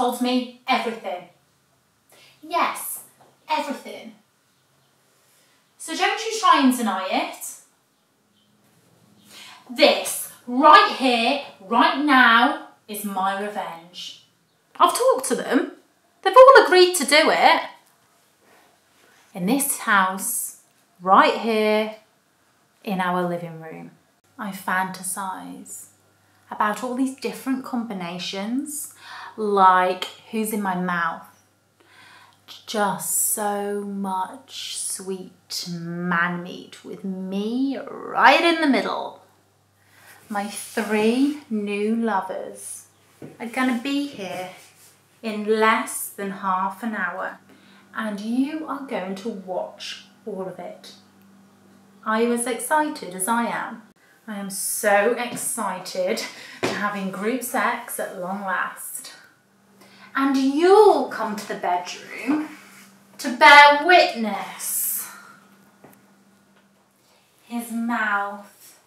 told me everything. Yes, everything. So don't you try and deny it. This, right here, right now, is my revenge. I've talked to them. They've all agreed to do it. In this house, right here, in our living room, I fantasize about all these different combinations, like who's in my mouth. Just so much sweet man meat with me right in the middle. My three new lovers are gonna be here in less than half an hour, and you are going to watch all of it. Are you as excited as I am? I am so excited to having group sex at long last. And you'll come to the bedroom to bear witness. His mouth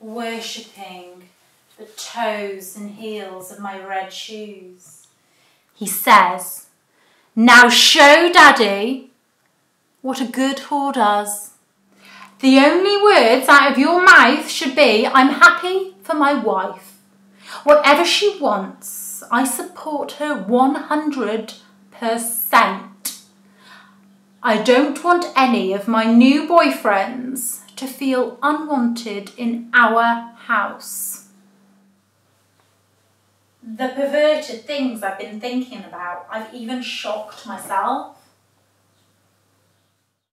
worshipping the toes and heels of my red shoes. He says, "Now show Daddy what a good whore does. The only words out of your mouth should be, 'I'm happy for my wife. Whatever she wants, I support her 100%. I don't want any of my new boyfriends to feel unwanted in our house.'" The perverted things I've been thinking about, I've even shocked myself.